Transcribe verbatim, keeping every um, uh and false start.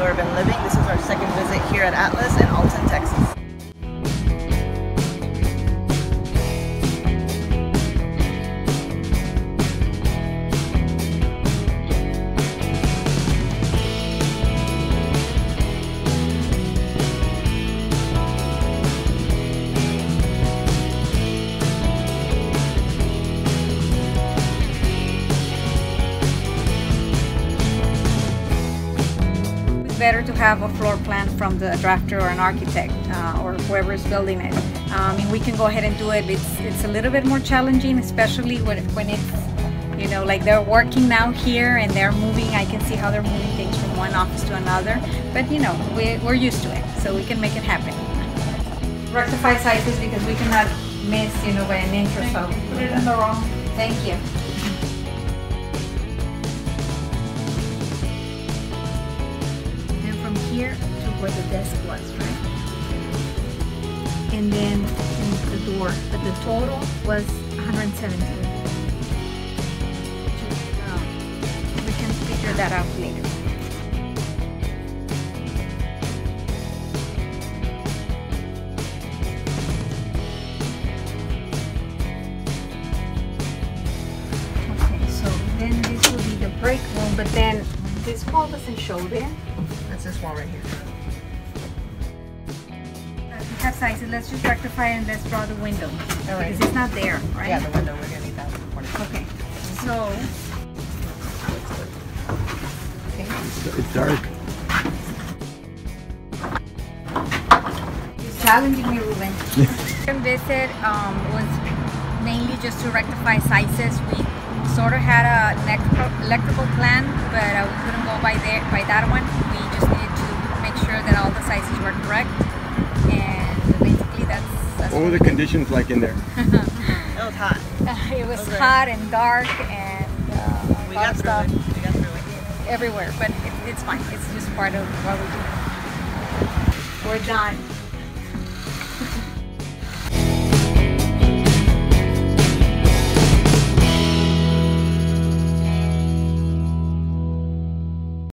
N I U Urban Living. This is our second visit here at Atlas in Alton, Texas. Better to have a floor plan from the drafter or an architect uh, or whoever is building it. I um, mean, we can go ahead and do it. It's, it's a little bit more challenging, especially when, when it's, you know, like they're working now here and they're moving. I can see how they're moving things from one office to another, but you know, we, we're used to it, so we can make it happen. Rectify sizes because we cannot miss, you know, by an inch or so. Put it in the wrong. Thank you. Here to where the desk was, right? And then the door, but the total was one hundred seventeen. We can figure that out later. Okay, so then this will be the break room, but then this wall doesn't show there. That's this wall right here. We have sizes. Let's just rectify and let's draw the window. All right. Because it's not there, right? Yeah, the window. We're going to need that. Okay. So. Okay. It's dark. It's challenging me, Ruben. Second visit um, was mainly just to rectify sizes. We sort of had an electrical plan, but uh, we couldn't go by, there, by that one. We just needed to make sure that all the sizes were correct, and basically that's... that's what were the conditions like in there? It was hot. Uh, it was okay. Hot and dark and uh, we got through it. We got through it. Everywhere, but it, it's fine. It's just part of what we do. We're done.